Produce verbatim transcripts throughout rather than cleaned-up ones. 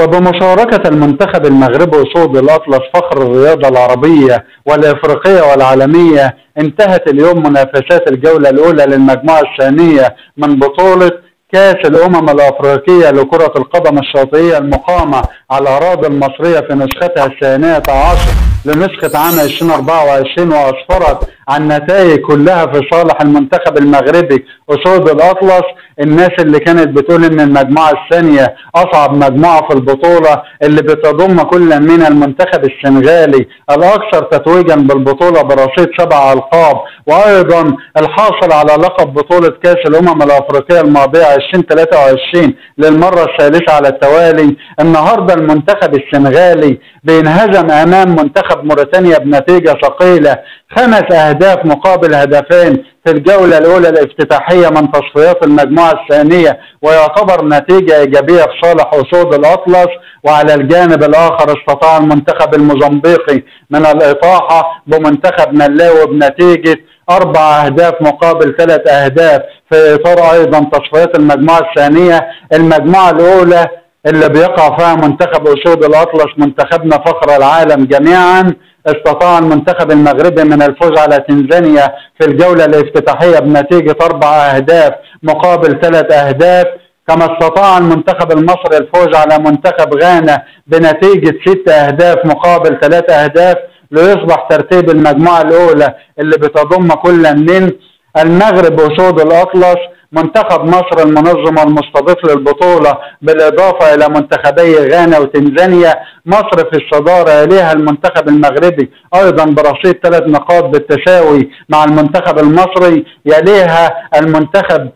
وبمشاركة المنتخب المغربي وصول الأطلس فخر الرياضة العربية والإفريقية والعالمية، انتهت اليوم منافسات الجولة الأولى للمجموعة الثانية من بطولة كأس الأمم الأفريقية لكرة القدم الشاطئية المقامة على الأراضي المصرية في نسختها الثانية عشر لنسخة عام ألفين وأربعة وعشرين، وأسفرت عن نتائج كلها في صالح المنتخب المغربي أسود الأطلس. الناس اللي كانت بتقول إن المجموعة الثانية أصعب مجموعة في البطولة اللي بتضم كل من المنتخب السنغالي الأكثر تتويجا بالبطولة برصيد سبع ألقاب، وأيضا الحاصل على لقب بطولة كأس الأمم الأفريقية الماضية ألفين وثلاثة وعشرين للمرة الثالثة على التوالي. النهارده المنتخب السنغالي بينهزم أمام منتخب موريتانيا بنتيجة ثقيلة، خمس أهداف مقابل هدفين في الجولة الأولى الافتتاحية من تصفيات المجموعة الثانية، ويعتبر نتيجة إيجابية في صالح أسود الأطلس. وعلى الجانب الآخر استطاع المنتخب الموزمبيقي من الإطاحة بمنتخب ملاوي بنتيجة أربع أهداف مقابل ثلاث أهداف في إطار أيضا تصفيات المجموعة الثانية. المجموعة الأولى اللي بيقع فيها منتخب أسود الأطلس منتخبنا فخر العالم جميعا، استطاع المنتخب المغربي من الفوز على تنزانيا في الجولة الافتتاحية بنتيجة أربع أهداف مقابل ثلاث أهداف، كما استطاع المنتخب المصري الفوز على منتخب غانا بنتيجة ست أهداف مقابل ثلاث أهداف، ليصبح ترتيب المجموعة الأولى اللي بتضم كل من المغرب وأسود الأطلس منتخب مصر المنظم المستضيف للبطولة بالإضافة إلى منتخبي غانا وتنزانيا. مصر في الصدارة، إليها المنتخب المغربي أيضا برصيد ثلاث نقاط بالتساوي مع المنتخب المصري، يليها المنتخب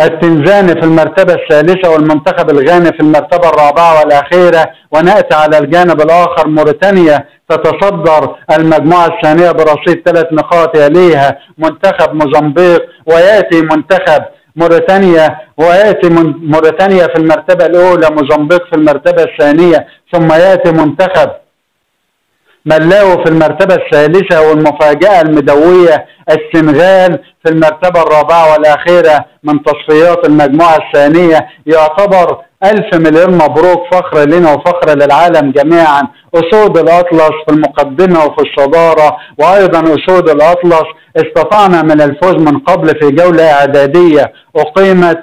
التنزاني في المرتبة الثالثة والمنتخب الغاني في المرتبة الرابعة والأخيرة. ونأتي على الجانب الآخر موريتانيا تتصدر المجموعة الثانية برصيد ثلاث نقاط، يليها منتخب موزمبيق ويأتي منتخب موريتانيا ويأتي موريتانيا في المرتبة الأولى، موزمبيق في المرتبة الثانية، ثم يأتي منتخب ملاوي في المرتبة الثالثة، والمفاجأة المدوية السنغال في المرتبة الرابعة والأخيرة من تصفيات المجموعة الثانية. يعتبر ألف مليون مبروك، فخر لنا وفخر للعالم جميعا. أسود الأطلس في المقدمة وفي الصدارة، وأيضا أسود الأطلس استطعنا من الفوز من قبل في جولة إعدادية أقيمت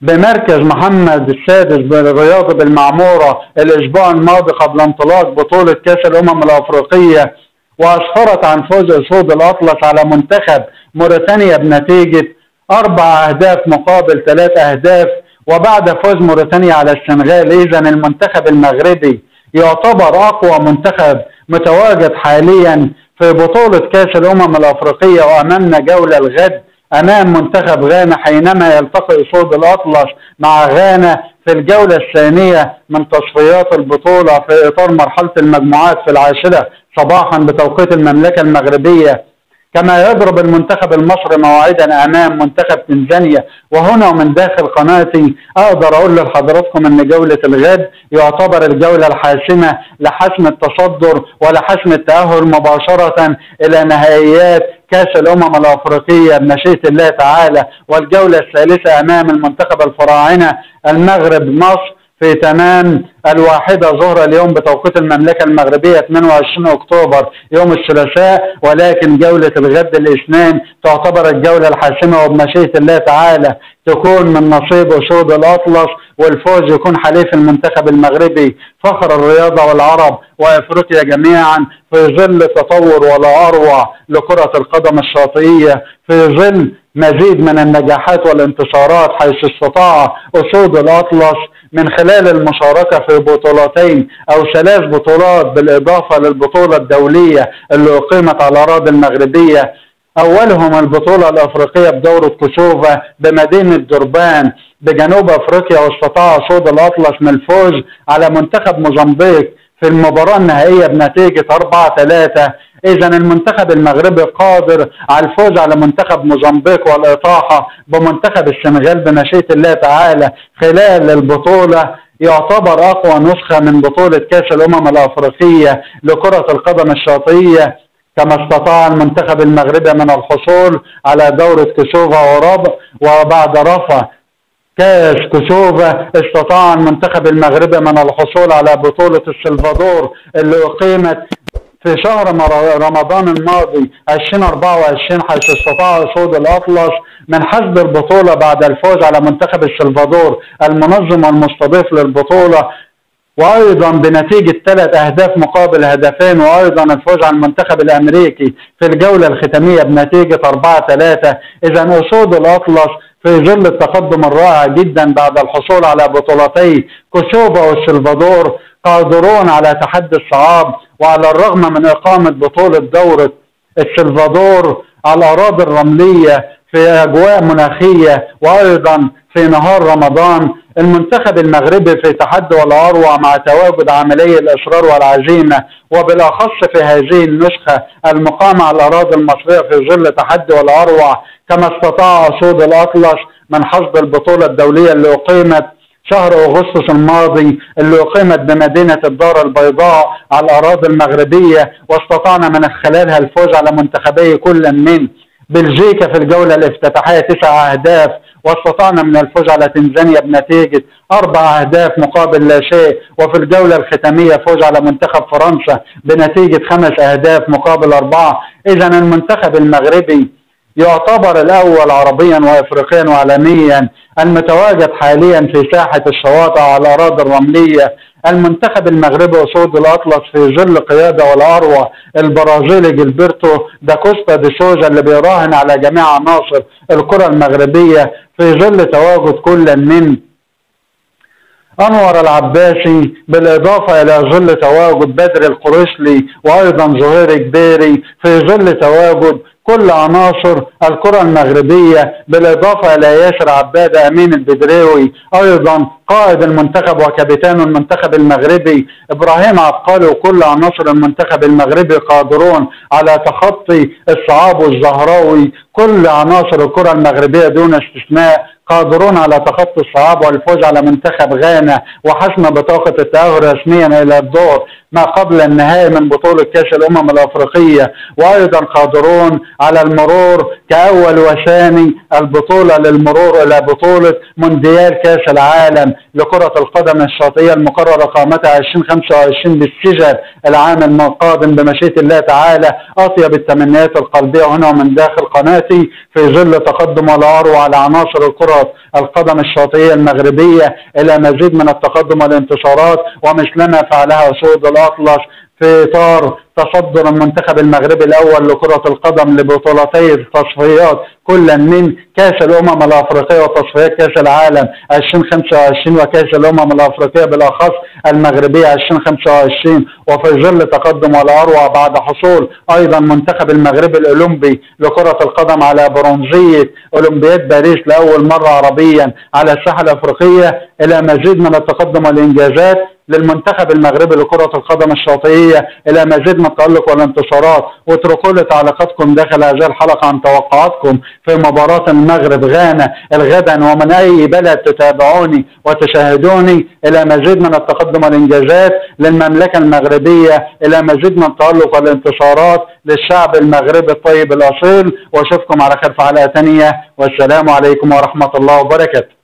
بمركز محمد السادس بالرياض بالمعمورة الأسبوع الماضي قبل انطلاق بطولة كأس الأمم الأفريقية، وأسفرت عن فوز أسود الأطلس على منتخب موريتانيا بنتيجة أربع أهداف مقابل ثلاث أهداف. وبعد فوز موريتانيا على السنغال، إذا المنتخب المغربي يعتبر أقوى منتخب متواجد حاليا في بطولة كأس الأمم الأفريقية. وأمامنا جولة الغد أمام منتخب غانا حينما يلتقي أسود الأطلس مع غانا في الجولة الثانية من تصفيات البطولة في إطار مرحلة المجموعات في العاشرة صباحا بتوقيت المملكة المغربية. كما يضرب المنتخب المصري موعدا أمام منتخب تنزانيا. وهنا ومن داخل قناتي أقدر أقول لحضراتكم أن جولة الغد يعتبر الجولة الحاسمة لحسم التصدر ولحسم التأهل مباشرة إلى نهائيات كأس الأمم الأفريقية بمشيئة الله تعالى. والجولة الثالثة أمام المنتخب الفراعنة المغرب مصر في تمام الواحدة ظهر اليوم بتوقيت المملكة المغربية اثنين وعشرين أكتوبر يوم الثلاثاء. ولكن جولة الغد الاثنين تعتبر الجولة الحاسمة، وبمشيئة الله تعالى تكون من نصيب أسود الأطلس، والفوز يكون حليف المنتخب المغربي فخر الرياضة والعرب وأفريقيا جميعا، في ظل التطور ولا أروع لكرة القدم الشاطئية، في ظل مزيد من النجاحات والانتصارات، حيث استطاع أسود الأطلس من خلال المشاركة في بطولتين أو ثلاث بطولات بالإضافة للبطولة الدولية اللي أقيمت على الأراضي المغربية، أولهم البطولة الأفريقية بدورة كوسوفا بمدينة دربان بجنوب أفريقيا، واستطاع أسود الأطلس من الفوز على منتخب موزمبيق في المباراة النهائية بنتيجة أربعة ثلاثة. إذا المنتخب المغربي قادر على الفوز على منتخب موزمبيق والإطاحة بمنتخب السنغال بمشيئة الله تعالى خلال البطولة. يعتبر أقوى نسخة من بطولة كأس الأمم الأفريقية لكرة القدم الشاطئية، كما استطاع المنتخب المغربي من الحصول على دورة كوسوفا وربع، وبعد رفع كاس كوسوفا، استطاع المنتخب المغربي من الحصول على بطولة السلفادور اللي أقيمت في شهر رمضان الماضي ألفين وأربعة وعشرين، حيث استطاع صعود الأطلس من حسم البطولة بعد الفوز على منتخب السلفادور المنظم والمستضيف للبطولة، وايضا بنتيجه ثلاث اهداف مقابل هدفين، وايضا الفوز على المنتخب الامريكي في الجوله الختاميه بنتيجه أربعة ثلاثة. اذا صعود الاطلس في ظل التقدم الرائع جدا بعد الحصول على بطولتي كوسوفا والسلفادور قادرون على تحدي الصعاب. وعلى الرغم من اقامه بطوله دوره السلفادور على الاراضي الرمليه في اجواء مناخيه وايضا في نهار رمضان، المنتخب المغربي في تحدي ولا اروع مع تواجد عمليه الاصرار والعزيمه، وبالاخص في هذه النسخه المقامه على الاراضي المصريه في ظل تحدي ولا اروع، كما استطاع صعود الاطلس من حصد البطوله الدوليه اللي اقيمت شهر اغسطس الماضي، اللي اقيمت بمدينه الدار البيضاء على الاراضي المغربيه، واستطعنا من خلالها الفوز على منتخبي كل من بلجيكا في الجوله الافتتاحيه تسع اهداف، واستطعنا من الفوز على تنزانيا بنتيجه اربع اهداف مقابل لا شيء، وفي الجوله الختاميه فوز على منتخب فرنسا بنتيجه خمس اهداف مقابل اربعه. اذا المنتخب المغربي يعتبر الاول عربيا وافريقيا وعالميا المتواجد حاليا في ساحه الشواطئ على الاراضي الرمليه. المنتخب المغربي وصعود الاطلس في ظل قياده والاروع البرازيلي جيلبرتو داكوستا دي سوزا اللي بيراهن على جميع عناصر الكره المغربيه في ظل تواجد كل من أنور العباسي، بالإضافة إلى ظل تواجد بدري القريشلي وأيضا زهير كبيري، في ظل تواجد كل عناصر الكرة المغربية، بالإضافة إلى ياسر عباد، امين البدراوي، أيضا قائد المنتخب وكابتن المنتخب المغربي ابراهيم عقلو، وكل عناصر المنتخب المغربي قادرون على تخطي الصعاب والزهراوي. كل عناصر الكرة المغربية دون استثناء قادرون على تخطي الصعاب والفوز على منتخب غانا وحسم بطاقة التأهل رسميا إلى الدور ما قبل النهائي من بطولة كأس الأمم الأفريقية، وأيضا قادرون على المرور كأول وثاني البطولة للمرور إلى بطولة مونديال كأس العالم لكرة القدم الشاطئية المقررة قامتها ألفين وخمسة وعشرين بالسجن العام القادم بمشيئة الله تعالى. أطيب التمنيات القلبية هنا ومن داخل قناتي في ظل تقدم الأروع على عناصر الكرة القدم الشاطئية المغربية إلى مزيد من التقدم والانتصارات، ومثل ما فعلها صعود الأطلس في إطار تصدر المنتخب المغربي الأول لكرة القدم لبطولتي التصفيات كل من كأس الأمم الأفريقية وتصفيات كأس العالم ألفين وخمسة وعشرين وكأس الأمم الأفريقية بالأخص المغربية ألفين وخمسة وعشرين، وفي ظل تقدم الأروع بعد حصول أيضا منتخب المغرب الأولمبي لكرة القدم على برونزية أولمبياد باريس لأول مرة عربيا على الساحة الأفريقية إلى مزيد من التقدم والإنجازات للمنتخب المغربي لكرة القدم الشاطئية إلى مزيد من التألق والانتصارات. واتركوا لي تعليقاتكم داخل هذه الحلقة عن توقعاتكم في مباراة المغرب غانا الغدا، ومن أي بلد تتابعوني وتشاهدوني، إلى مزيد من التقدم والإنجازات للمملكة المغربية، إلى مزيد من التألق والانتصارات للشعب المغربي الطيب الأصيل. وأشوفكم على خير في حلقة ثانية، والسلام عليكم ورحمة الله وبركاته.